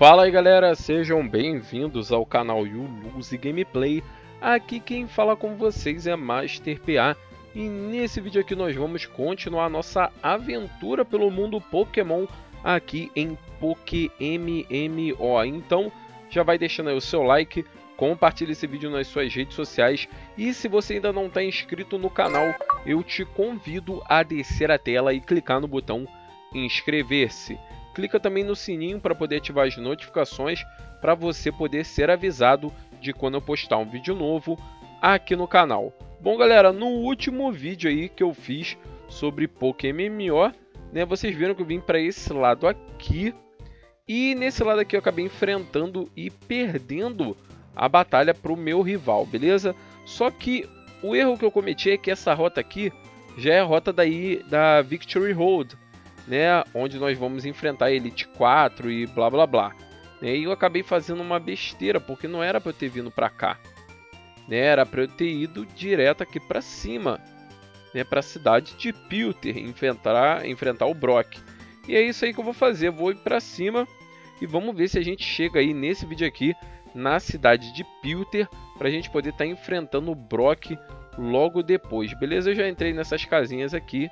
Fala aí galera, sejam bem-vindos ao canal You Lose Gameplay. Aqui quem fala com vocês é MASTERPA e nesse vídeo aqui nós vamos continuar a nossa aventura pelo mundo Pokémon aqui em PokéMMO. Então já vai deixando aí o seu like, compartilhe esse vídeo nas suas redes sociais e se você ainda não está inscrito no canal, eu te convido a descer a tela e clicar no botão inscrever-se. Clica também no sininho para poder ativar as notificações para você poder ser avisado de quando eu postar um vídeo novo aqui no canal. Bom galera, no último vídeo aí que eu fiz sobre PokéMMO, né, vocês viram que eu vim para esse lado aqui e nesse lado aqui eu acabei enfrentando e perdendo a batalha para o meu rival, beleza? Só que o erro que eu cometi é que essa rota aqui já é a rota daí da Victory Road, né, onde nós vamos enfrentar a Elite 4 e blá blá blá. E eu acabei fazendo uma besteira, porque não era para eu ter vindo para cá, né, era para eu ter ido direto aqui para cima, né, para a cidade de Pewter, enfrentar o Brock. E é isso aí que eu vou fazer, vou ir para cima e vamos ver se a gente chega aí nesse vídeo aqui na cidade de Pewter, para a gente poder estar enfrentando o Brock logo depois, beleza? Eu já entrei nessas casinhas aqui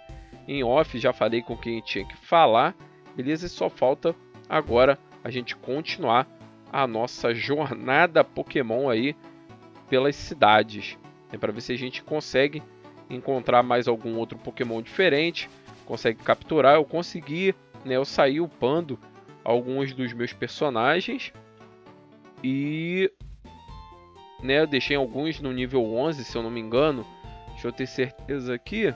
em off, já falei com quem tinha que falar, beleza? E só falta agora a gente continuar a nossa jornada Pokémon aí pelas cidades, é para ver se a gente consegue encontrar mais algum outro Pokémon diferente, consegue capturar. Eu consegui, né? Eu saí upando alguns dos meus personagens e, né, eu deixei alguns no nível 11, se eu não me engano. Deixa eu ter certeza aqui.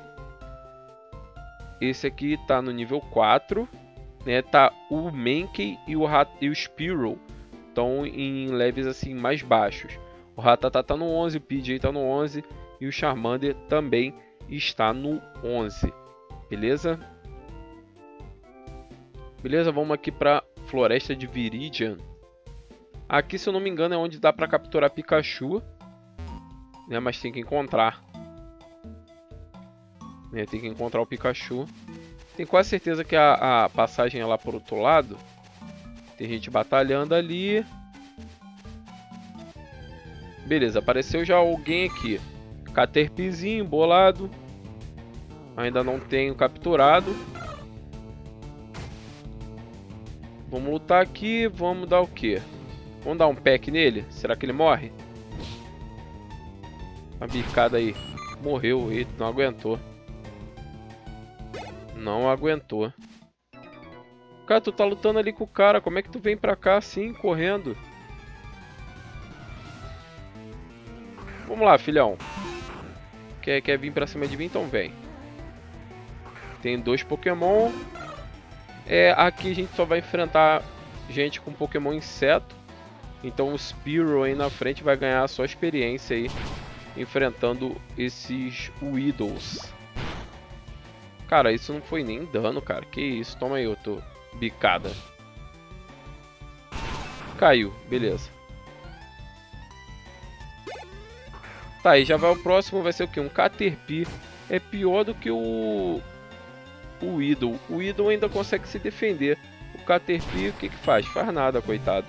Esse aqui tá no nível 4, né? Tá o Mankey e o Spearow estão em levels assim mais baixos. O Ratata tá no 11, o Pidgey tá no 11 e o Charmander também está no 11. Beleza? Beleza, vamos aqui para Floresta de Viridian. Aqui, se eu não me engano, é onde dá para capturar Pikachu, né? Mas tem que encontrar. Tem que encontrar o Pikachu. Tenho quase certeza que a passagem é lá por outro lado. Tem gente batalhando ali. Beleza, apareceu já alguém aqui. Caterpiezinho, bolado. Ainda não tenho capturado. Vamos lutar aqui. Vamos dar o quê? Vamos dar um pack nele? Será que ele morre? Uma bicada aí. Morreu, ele não aguentou. Não aguentou. Cara, tu tá lutando ali com o cara. Como é que tu vem pra cá assim, correndo? Vamos lá, filhão. Quer vir pra cima de mim? Então vem. Tem dois Pokémon. É, aqui a gente só vai enfrentar gente com Pokémon inseto. Então o Spearow aí na frente vai ganhar a sua experiência aí enfrentando esses Weedles. Cara, isso não foi nem dano, cara. Que isso? Toma aí, eu tô bicada. Caiu, beleza. Tá, aí já vai o próximo. Vai ser o que? Um Caterpie. É pior do que o Weedle. O Weedle ainda consegue se defender. O Caterpie, o que que faz? Faz nada, coitado.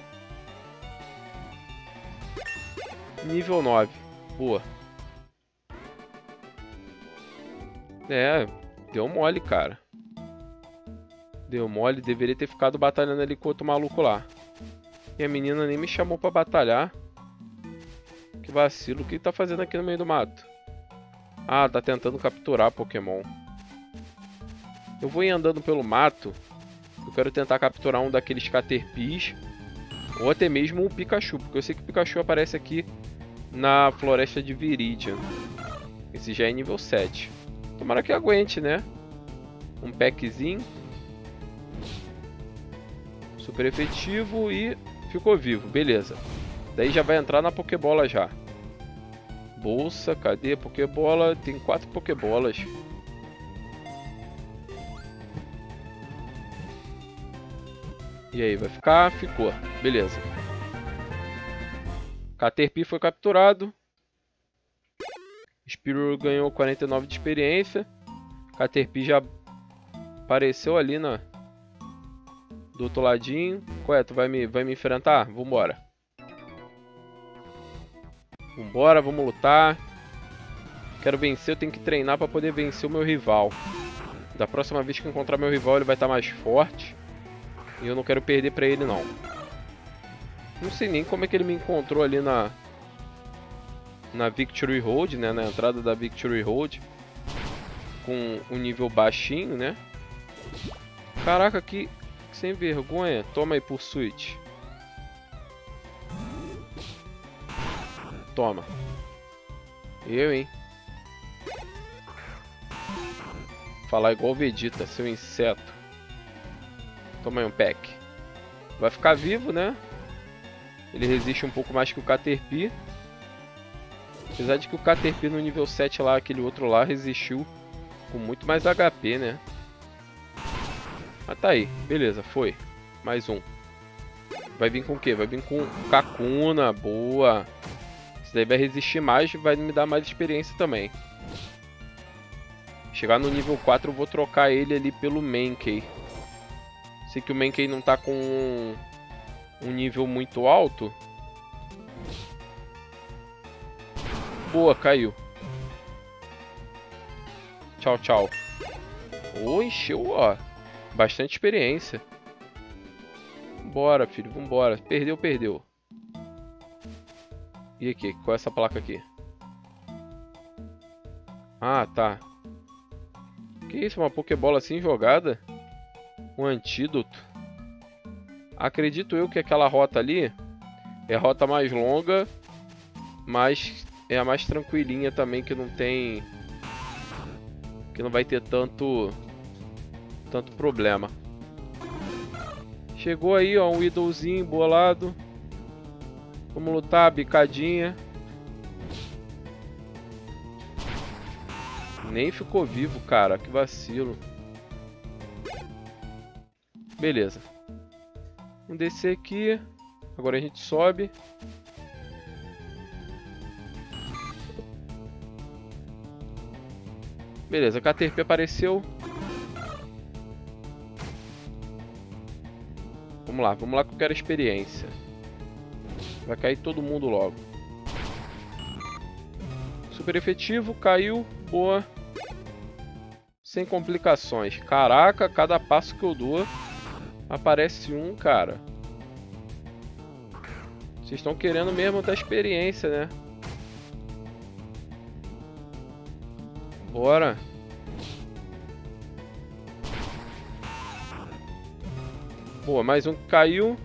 Nível 9. Boa. É... deu mole, cara. Deu mole. Deveria ter ficado batalhando ali com outro maluco lá. E a menina nem me chamou pra batalhar. Que vacilo. O que ele tá fazendo aqui no meio do mato? Ah, tá tentando capturar Pokémon. Eu vou ir andando pelo mato. Eu quero tentar capturar um daqueles Caterpies. Ou até mesmo o Pikachu. Porque eu sei que o Pikachu aparece aqui na Floresta de Viridian. Esse já é nível 7. Tomara que aguente, né? Um packzinho. Super efetivo e ficou vivo. Beleza. Daí já vai entrar na Pokébola já. Bolsa, cadê a Pokébola? Tem 4 Pokébolas. E aí, vai ficar? Ficou. Beleza. Caterpie foi capturado. Spearow ganhou 49 de experiência. Caterpie já apareceu ali na do outro ladinho. Qual é? Tu vai me enfrentar? Vambora. Vambora, vamos lutar. Quero vencer, eu tenho que treinar pra poder vencer o meu rival. Da próxima vez que eu encontrar meu rival, ele vai estar mais forte. E eu não quero perder pra ele, não. Não sei nem como é que ele me encontrou ali na Victory Road, né? Na entrada da Victory Road. Com um nível baixinho, né? Caraca, que sem vergonha. Toma aí, Pursuit. Toma. Eu, hein? Falar igual o Vegeta, seu inseto. Toma aí um pack. Vai ficar vivo, né? Ele resiste um pouco mais que o Caterpie. Apesar de que o Caterpie no nível 7 lá, aquele outro lá, resistiu com muito mais HP, né? Mas tá aí. Beleza, foi. Mais um. Vai vir com o quê? Vai vir com Kakuna. Boa. Isso daí vai resistir mais e vai me dar mais experiência também. Chegar no nível 4 eu vou trocar ele ali pelo Mankey. Sei que o Mankey não tá com um nível muito alto. Boa, caiu. Tchau, tchau. Oh, encheu, ó. Bastante experiência. Vambora, filho, vambora. Perdeu, perdeu. E aqui? Qual é essa placa aqui? Ah, tá. Que isso? Uma Pokébola assim jogada? Um antídoto? Acredito eu que aquela rota ali é a rota mais longa, mas é a mais tranquilinha também, que não tem... que não vai ter tanto problema. Chegou aí, ó, um Weedlezinho bolado. Vamos lutar, bicadinha. Nem ficou vivo, cara. Que vacilo. Beleza. Vamos descer aqui. Agora a gente sobe. Beleza, Caterpie apareceu. Vamos lá que eu quero experiência. Vai cair todo mundo logo. Super efetivo, caiu, boa. Sem complicações. Caraca, cada passo que eu dou aparece um, cara. Vocês estão querendo mesmo da experiência, né? Bora. Boa, mais um que caiu.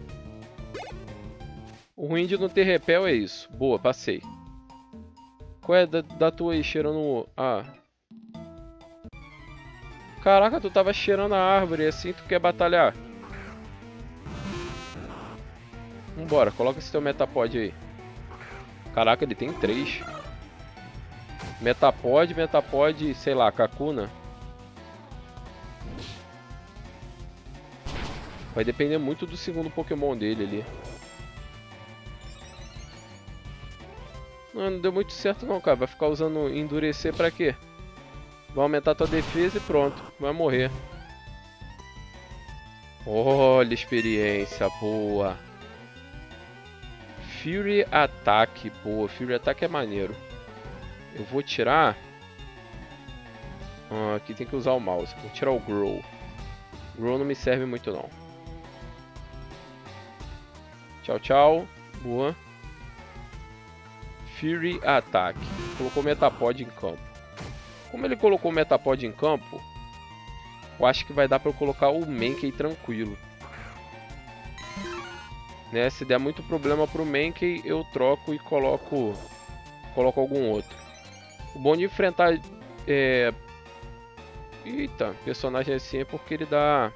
O ruim de não ter repel é isso. Boa, passei. Qual é da tua aí, cheirando... Ah. Caraca, tu tava cheirando a árvore, assim tu quer batalhar. Vambora, coloca esse teu Metapod aí. Caraca, ele tem 3. Metapod, sei lá, Kakuna. Vai depender muito do segundo Pokémon dele ali. Não deu muito certo não, cara. Vai ficar usando endurecer pra quê? Vai aumentar tua defesa e pronto. Vai morrer. Olha, experiência boa. Fury Attack. Boa, Fury Attack é maneiro. Eu vou tirar... Ah, aqui tem que usar o mouse. Vou tirar o Grow. Grow não me serve muito não. Tchau, tchau. Boa. Fury Attack. Colocou Metapod em campo. Como ele colocou Metapod em campo, eu acho que vai dar pra eu colocar o Mankey tranquilo. Né? Se der muito problema pro Mankey, eu troco e coloco algum outro. O bom de enfrentar... Eita, personagem assim é porque ele dá...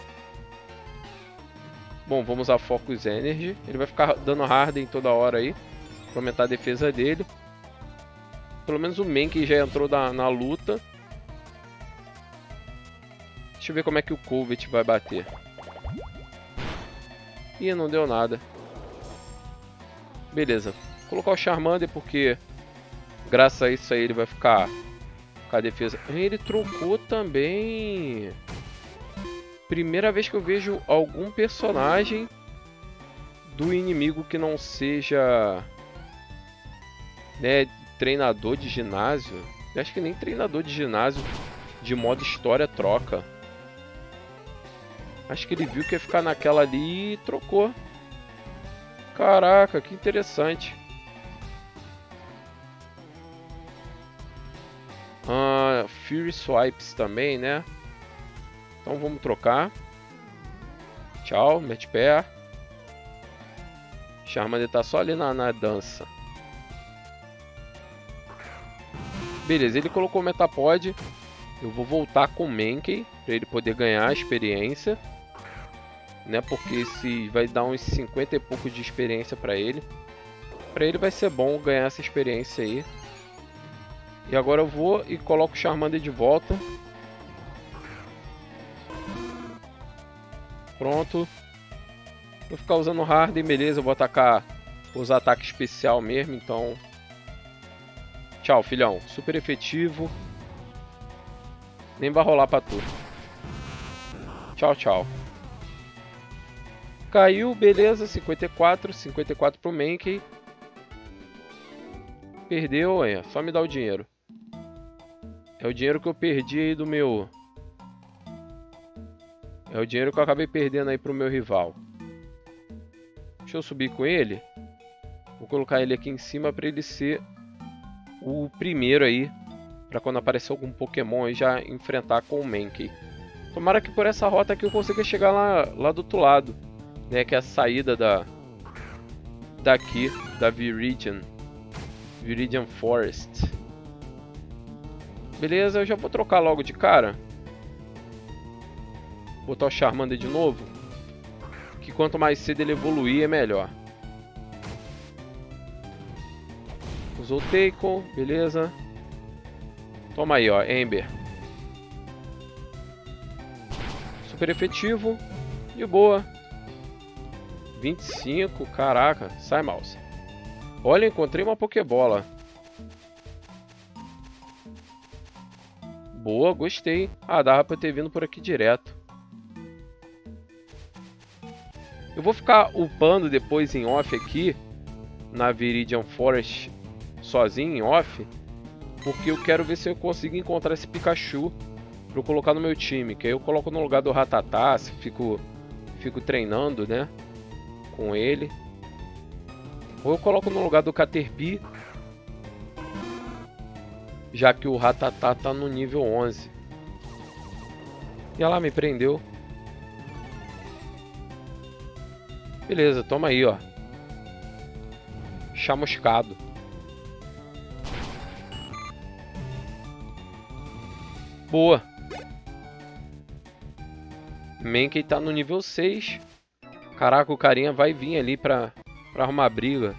Bom, vamos usar Focus Energy. Ele vai ficar dando Harden toda hora aí. Pra aumentar a defesa dele. Pelo menos o Mankey já entrou na luta. Deixa eu ver como é que o Covet vai bater. Ih, não deu nada. Beleza. Vou colocar o Charmander porque... Graças a isso aí ele vai ficar... com a defesa... Ele trocou também... primeira vez que eu vejo algum personagem do inimigo que não seja, né, treinador de ginásio. Eu acho que nem treinador de ginásio de modo história troca. Acho que ele viu que ia ficar naquela ali e trocou. Caraca, que interessante. Fury Swipes também, né? Então vamos trocar. Tchau, mete pé. Charmander tá só ali na dança. Beleza, ele colocou o Metapod. Eu vou voltar com o Mankey para ele poder ganhar a experiência, né? Porque esse vai dar uns 50 e poucos de experiência para ele. Para ele vai ser bom ganhar essa experiência aí. E agora eu vou e coloco o Charmander de volta. Pronto. Vou ficar usando o Harden, beleza. Eu vou atacar os ataques especial mesmo, então... Tchau, filhão. Super efetivo. Nem vai rolar pra tu. Tchau, tchau. Caiu, beleza. 54. 54 pro Mankey. Perdeu, é. Só me dá o dinheiro. É o dinheiro que eu perdi aí do meu... É o dinheiro que eu acabei perdendo aí pro meu rival. Deixa eu subir com ele. Vou colocar ele aqui em cima pra ele ser... o primeiro aí, para quando aparecer algum Pokémon aí já enfrentar com o Mankey. Tomara que por essa rota aqui eu consiga chegar lá do outro lado, né, que é a saída daqui, da Viridian Forest. Beleza, eu já vou trocar logo de cara. Botar o Charmander de novo, que quanto mais cedo ele evoluir é melhor. Usou o Tackle, beleza. Toma aí, ó, Ember. Super efetivo. De boa. 25, caraca. Sai, mouse. Olha, encontrei uma Pokébola. Boa, gostei. Ah, dava pra eu ter vindo por aqui direto. Eu vou ficar upando depois em off aqui, na Viridian Forest, sozinho em off, porque eu quero ver se eu consigo encontrar esse Pikachu para eu colocar no meu time, que aí eu coloco no lugar do Ratata, fico treinando, né, com ele, ou eu coloco no lugar do Caterpie, já que o Ratata tá no nível 11. E ela me prendeu. Beleza, toma aí, ó, chamuscado. Boa. Mankey tá no nível 6. Caraca, o carinha vai vir ali pra arrumar briga.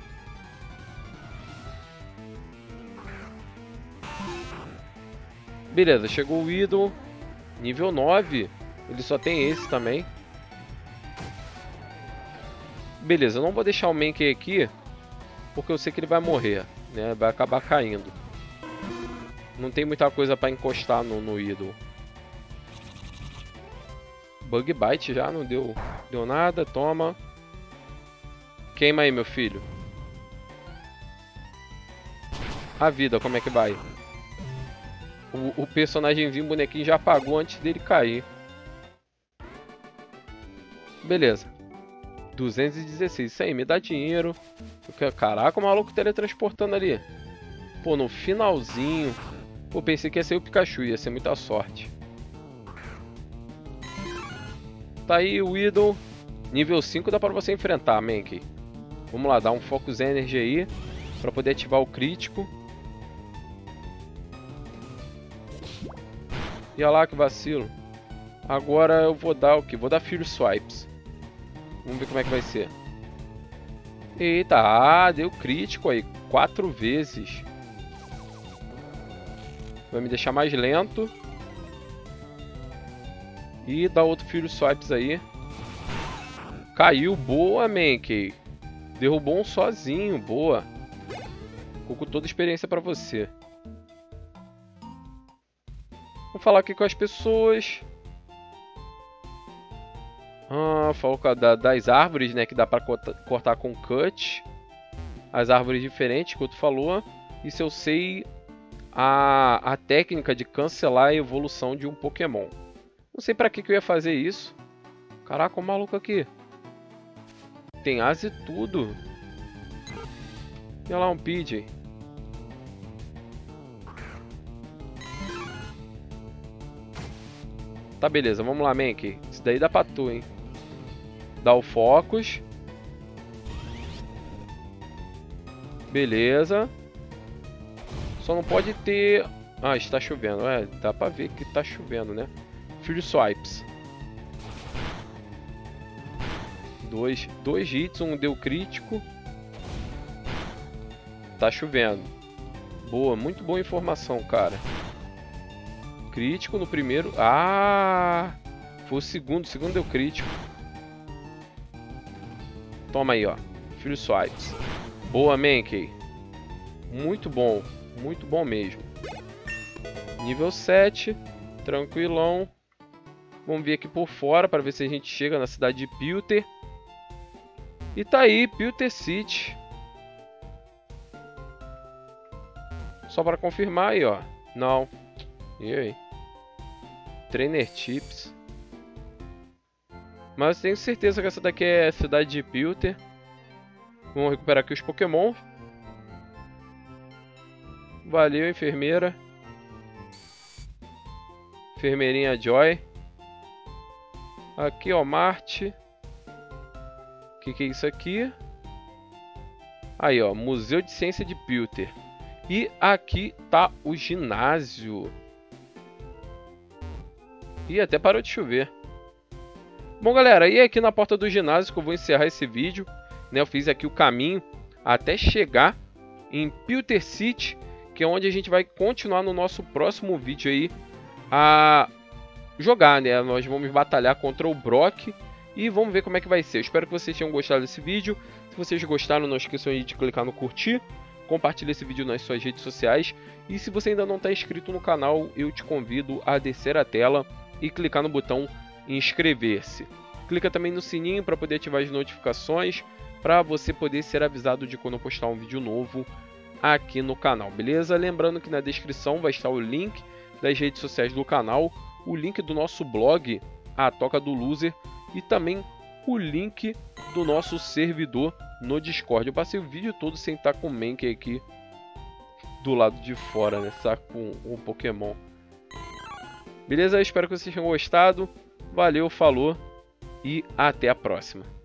Beleza, chegou o Weedle. Nível 9. Ele só tem esse também. Beleza, eu não vou deixar o Mankey aqui, porque eu sei que ele vai morrer, né? Vai acabar caindo. Não tem muita coisa para encostar no ídolo. Bug Bite já não deu nada. Toma. Queima aí, meu filho. A vida, como é que vai? O personagem vinho bonequinho já apagou antes dele cair. Beleza. 216. Isso aí, me dá dinheiro. Caraca, o maluco teletransportando ali. Pô, no finalzinho... Pô, pensei que ia ser o Pikachu, ia ser muita sorte. Tá aí o Weedle. Nível 5 dá pra você enfrentar, Mankey. Vamos lá, dá um Focus Energy aí, pra poder ativar o crítico. E olha lá, que vacilo. Agora eu vou dar o quê? Vou dar Fury Swipes. Vamos ver como é que vai ser. Eita, ah, deu crítico aí. 4 vezes. Vai me deixar mais lento. E dá outro Fury Swipes aí. Caiu. Boa, Mankey. Derrubou um sozinho. Boa. Ficou com toda a experiência pra você. Vou falar aqui com as pessoas. Falou das árvores, né? Que dá pra cortar com cut. As árvores diferentes, que o outro falou. E se eu sei a técnica de cancelar a evolução de um Pokémon. Não sei pra que eu ia fazer isso. Caraca, o maluco aqui. Tem asa e tudo. E olha lá um Pidgey. Tá, beleza. Vamos lá, Mankey. Isso daí dá pra tu, hein. Dá o Focus. Beleza. Só não pode ter... Ah, está chovendo. É, dá pra ver que tá chovendo, né? Fury Swipes. Dois hits. Um deu crítico. Tá chovendo. Boa. Muito boa informação, cara. Crítico no primeiro. Ah! Foi o segundo. O segundo deu crítico. Toma aí, ó. Fury Swipes. Boa, Mankey. Muito bom. Muito bom mesmo. Nível 7. Tranquilão. Vamos vir aqui por fora para ver se a gente chega na cidade de Pewter. E tá aí, Pewter City. Só para confirmar aí, ó. Não. E aí? Trainer Tips. Mas eu tenho certeza que essa daqui é a cidade de Pewter. Vamos recuperar aqui os Pokémon. Valeu, enfermeira. Enfermeirinha Joy. Aqui, ó, Marte. Que é isso aqui? Aí, ó, Museu de Ciência de Pewter. E aqui tá o ginásio. Ih, até parou de chover. Bom, galera, e aqui na porta do ginásio que eu vou encerrar esse vídeo. Né, eu fiz aqui o caminho até chegar em Pewter City, que é onde a gente vai continuar no nosso próximo vídeo aí a jogar, né? Nós vamos batalhar contra o Brock e vamos ver como é que vai ser. Eu espero que vocês tenham gostado desse vídeo. Se vocês gostaram, não esqueçam aí de clicar no curtir. Compartilhe esse vídeo nas suas redes sociais. E se você ainda não está inscrito no canal, eu te convido a descer a tela e clicar no botão inscrever-se. Clica também no sininho para poder ativar as notificações, para você poder ser avisado de quando eu postar um vídeo novo aqui no canal, beleza? Lembrando que na descrição vai estar o link das redes sociais do canal, o link do nosso blog, a Toca do Loser, e também o link do nosso servidor no Discord. Eu passei o vídeo todo sem estar com o Mankey aqui do lado de fora, né? Tá com o Pokémon. Beleza? Eu espero que vocês tenham gostado. Valeu, falou e até a próxima.